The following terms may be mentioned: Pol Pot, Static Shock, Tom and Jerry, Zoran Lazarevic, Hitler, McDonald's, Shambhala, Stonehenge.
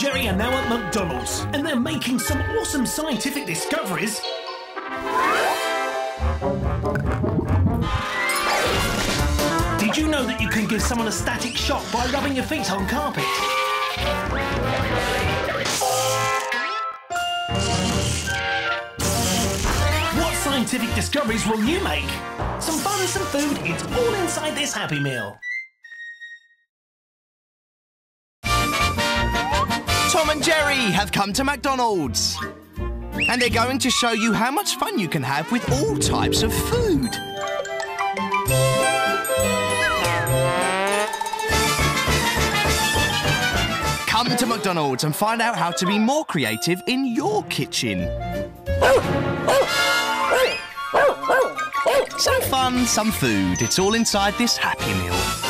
and Jerry are now at McDonald's, and they're making some awesome scientific discoveries. Did you know that you can give someone a static shock by rubbing your feet on carpet? What scientific discoveries will you make? Some fun, some food, it's all inside this Happy Meal. Tom and Jerry have come to McDonald's. And they're going to show you how much fun you can have with all types of food. Come to McDonald's and find out how to be more creative in your kitchen. Some fun, some food. It's all inside this Happy Meal.